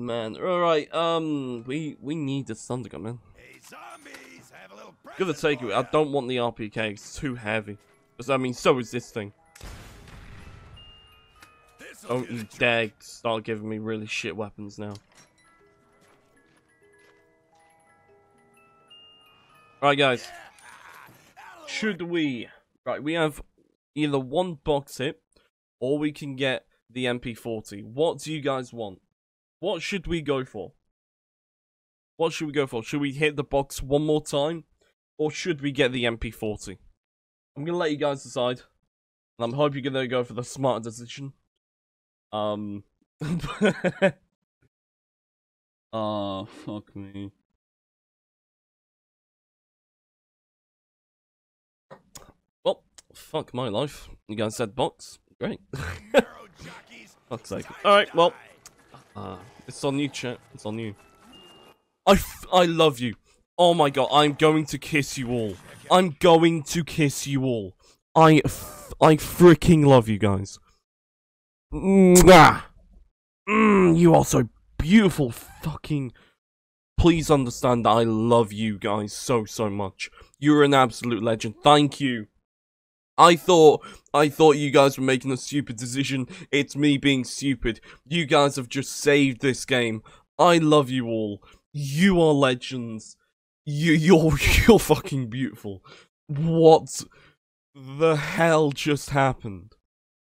Man, alright, we need this Thundergun, man. Hey, zombies, have a little gonna take it, I don't want the RPK, it's too heavy. Because, I mean, so is this thing. Don't you dare start giving me really shit weapons now. Alright, guys. Should we... Right, we have either one box hit, or we can get the MP40. What do you guys want? What should we go for? What should we go for? Should we hit the box one more time? Or should we get the MP40? I'm going to let you guys decide. And I'm hoping you're going to go for the smarter decision. Oh, fuck me. Well, fuck my life. You guys said box. Great. Fuck's sake. Alright, well. It's on you, chat. It's on you. I love you. Oh my god, I'm going to kiss you all. I'm going to kiss you all. I freaking love you guys. Mwah. You are so beautiful, fucking... Please understand that I love you guys so, so much. You're an absolute legend. Thank you. I thought you guys were making a stupid decision. It's me being stupid. You guys have just saved this game. I love you all. You are legends. You're fucking beautiful. What the hell just happened?